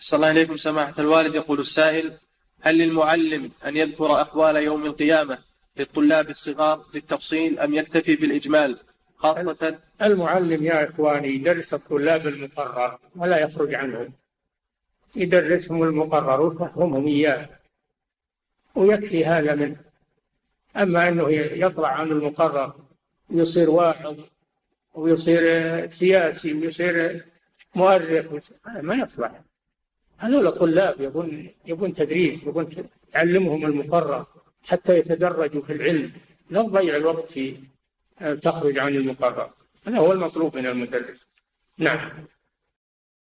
أحسن الله إليكم سماحة الوالد. يقول السائل: هل للمعلم أن يذكر أحوال يوم القيامة للطلاب الصغار للتفصيل أم يكتفي بالإجمال؟ خاصة المعلم يا إخواني يدرس الطلاب المقرر ولا يخرج عنهم، يدرسهم المقرر ويفهمهم إياه ويكفي هذا منه. أما أنه يطلع عن المقرر ويصير واحد ويصير سياسي ويصير مؤرخ ما يصلح. هذول الطلاب يبون تدريس، يبون تعلمهم المقرر حتى يتدرجوا في العلم، لا تضيع الوقت في تخرج عن المقرر. هذا هو المطلوب من المدرس. نعم.